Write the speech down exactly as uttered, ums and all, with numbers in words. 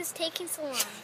is taking so long?